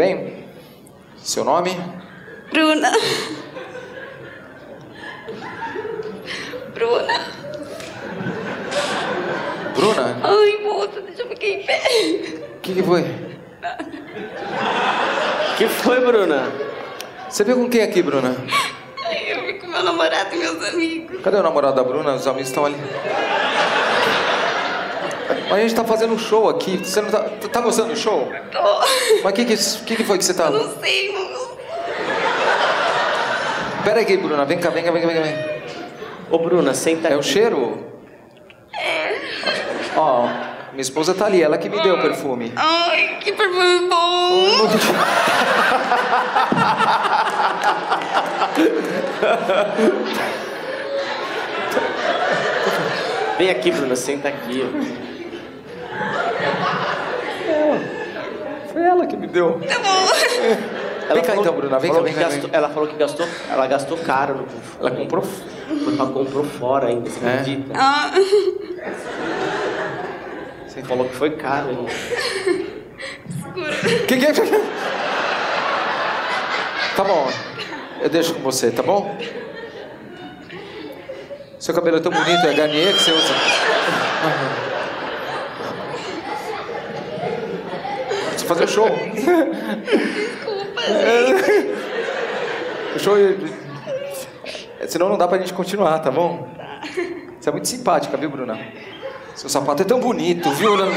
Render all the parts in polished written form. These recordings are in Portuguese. bem? Seu nome? Bruna. Bruna. Bruna? Ai, moça, deixa eu ficar em pé. O que foi? O que foi, Bruna? Você veio com quem aqui, Bruna? Ai, eu vim com meu namorado e meus amigos. Cadê o namorado da Bruna? Os amigos estão ali. Mas a gente tá fazendo um show aqui. Você não tá... Tá gostando do show? Tô. Mas o que foi que você tá... Eu não sei, mano. Pera aí, Bruna. Vem cá, vem cá, vem cá, vem cá. Ô, Bruna, senta aqui. É o cheiro? É. Ó, minha esposa tá ali. Ela que me deu o perfume. Ai, que perfume bom. Vem aqui, Bruna. Senta aqui. Foi ela que me deu. Tá bom. Ela vem cá então, Bruna, vem cá, vem cá. Ela falou que gastou, ela gastou caro no perfume. Ela comprou, fora ainda, você acredita? Ah. Você falou que foi caro ainda. Segura. Que é? Tá bom, eu deixo com você, tá bom? Seu cabelo é tão bonito, é Garnier que você usa. Você fazer show. Show. Senão não dá pra gente continuar, tá bom? Você é muito simpática, viu, Bruna? Seu sapato é tão bonito, viu? Não,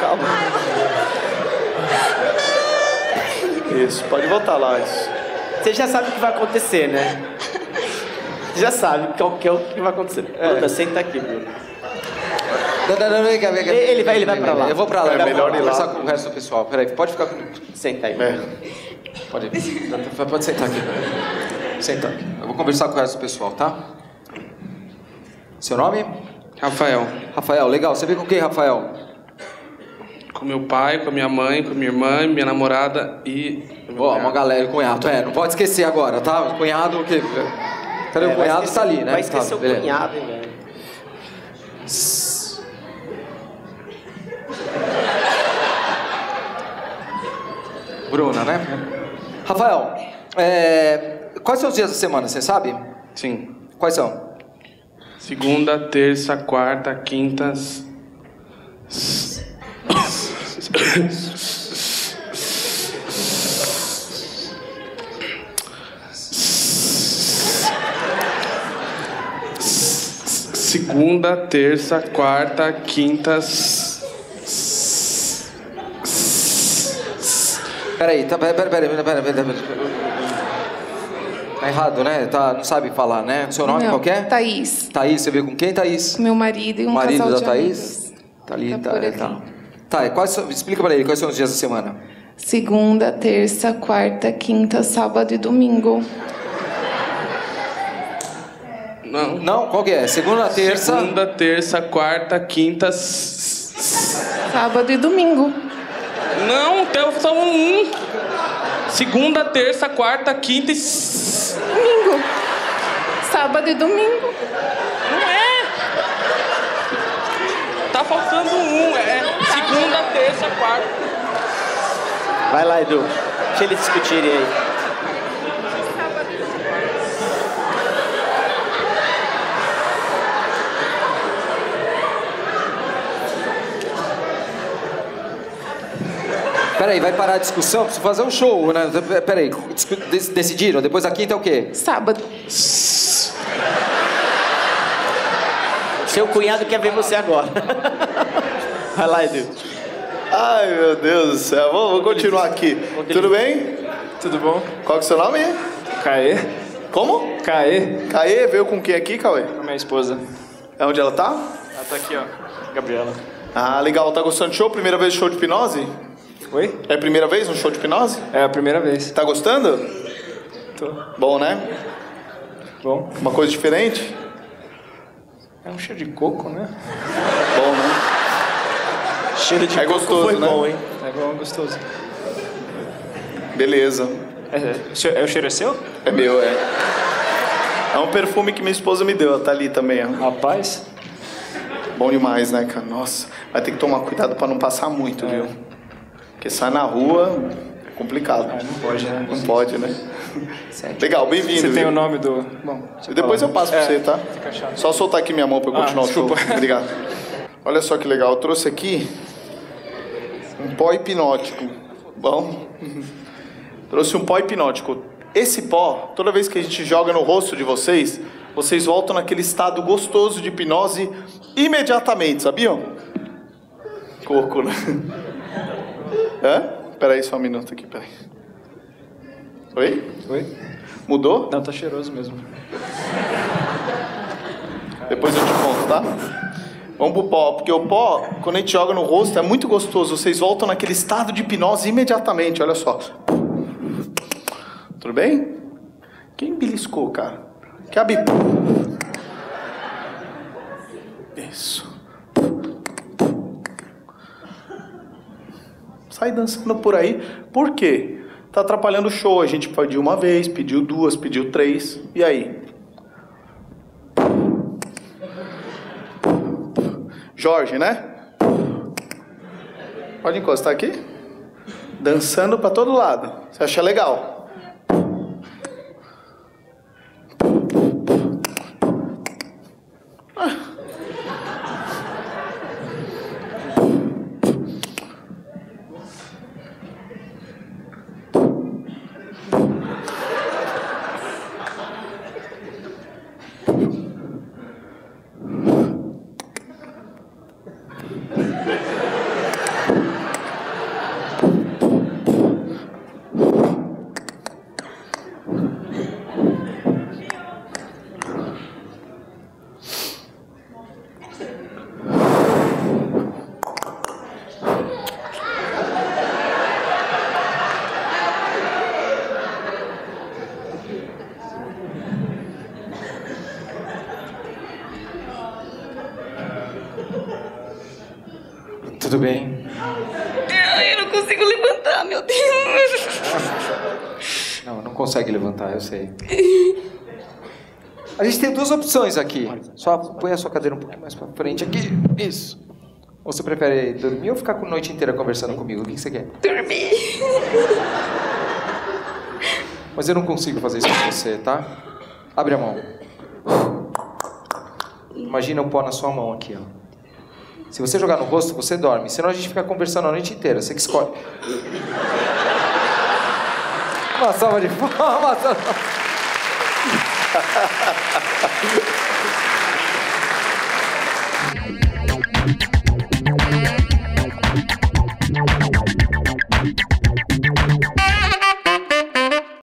calma. Isso, pode voltar lá. Você já sabe o que vai acontecer, né? Você já sabe qual que é o que vai acontecer. Bruna, senta aqui, Bruna. Não, vem cá, vem cá. Ele vai pra lá. Eu vou pra lá. É melhor ir lá. Conversar com o resto do pessoal. Peraí, pode ficar comigo. Senta aí. É. Pode sentar aqui. Senta aqui. Eu vou conversar com o resto do pessoal, tá? Seu nome? Rafael. Rafael, legal. Você veio com quem, Rafael? Com meu pai, com a minha mãe, com a minha irmã, minha namorada e... Ó, uma galera, o cunhado. É, não pode esquecer agora, tá? O cunhado, o quê? Cadê o cunhado? Tá ali, né? Vai esquecer o cunhado, velho. Bruna, né? Rafael, quais são os dias da semana, você sabe? Sim. Quais são? Segunda, terça, quarta, quinta... Segunda, terça, quarta, quinta... Peraí, peraí. Tá errado, né? Tá, não sabe falar, né? Seu nome qual que é? Thaís. Thaís, você veio com quem, Thaís? Meu marido e um marido casal de Thaís? Tá ali, tá. Tá, explica pra ele quais são os dias da semana. Segunda, terça, quarta, quinta, sábado e domingo. Não, não, qual que é? Segunda, terça... Segunda, terça, quarta, quinta... Sábado e domingo. Não, são um. Segunda, terça, quarta, quinta e... Domingo. Sábado e domingo. Não é. Tá faltando um, é. Segunda, terça, quarta. Vai lá, Edu. Deixa eles discutirem aí. Peraí, vai parar a discussão? Preciso fazer um show, né? Peraí, decidiram? Depois da quinta é o quê? Sábado. Seu cunhado quer ver você agora. Vai lá, Edu. Ai, meu Deus do céu. Vou continuar aqui. Tudo bem? Tudo bom. Qual que é o seu nome? Caê. Como? Caê. Caê, veio com quem aqui, Cauê? Com a minha esposa. É onde ela tá? Ela tá aqui, ó. Gabriela. Ah, legal. Tá gostando do show? Primeira vez show de hipnose? Oi? É a primeira vez no show de hipnose? É a primeira vez. Tá gostando? Tô. Bom, né? Bom. Uma coisa diferente? É um cheiro de coco, né? Bom, né? Cheiro de coco gostoso, foi bom, né? Hein? É bom, gostoso. Beleza. O cheiro é seu? É meu, é. É um perfume que minha esposa me deu, tá ali também, ó. Rapaz? Bom demais, né, cara? Nossa, vai ter que tomar cuidado para não passar muito, viu? Porque sai na rua é complicado. Ah, não pode, né? Não pode, né? Certo. Legal, bem-vindo. Você tem o nome do... Bom, depois eu passo para você, tá? Só soltar aqui minha mão para eu continuar o show. Obrigado. Olha só que legal, eu trouxe aqui um pó hipnótico. Bom? Trouxe um pó hipnótico. Esse pó, toda vez que a gente joga no rosto de vocês, vocês voltam naquele estado gostoso de hipnose imediatamente, sabiam? Coco, né? Hã? Peraí, só um minuto aqui, peraí. Oi? Oi? Mudou? Não, tá cheiroso mesmo. Depois eu te conto, tá? Vamos pro pó, porque o pó, quando a gente joga no rosto, é muito gostoso. Vocês voltam naquele estado de hipnose imediatamente, olha só. Tudo bem? Quem beliscou, cara? Que abre... Isso. Sai dançando por aí. Por quê? Tá atrapalhando o show. A gente pediu uma vez, pediu duas, pediu três. E aí? Jorge, né? Pode encostar aqui. Dançando pra todo lado. Você acha legal? Tudo bem? Eu não consigo levantar, meu Deus. Não, não consegue levantar, eu sei. A gente tem duas opções aqui. Só põe a sua cadeira um pouquinho mais pra frente aqui. Isso. Ou você prefere dormir ou ficar com a noite inteira conversando comigo? O que você quer? Dormir. Mas eu não consigo fazer isso com você, tá? Abre a mão. Imagina o pó na sua mão aqui, ó. Se você jogar no rosto, você dorme. Senão a gente fica conversando a noite inteira. Você que escolhe. Uma salva de palmas.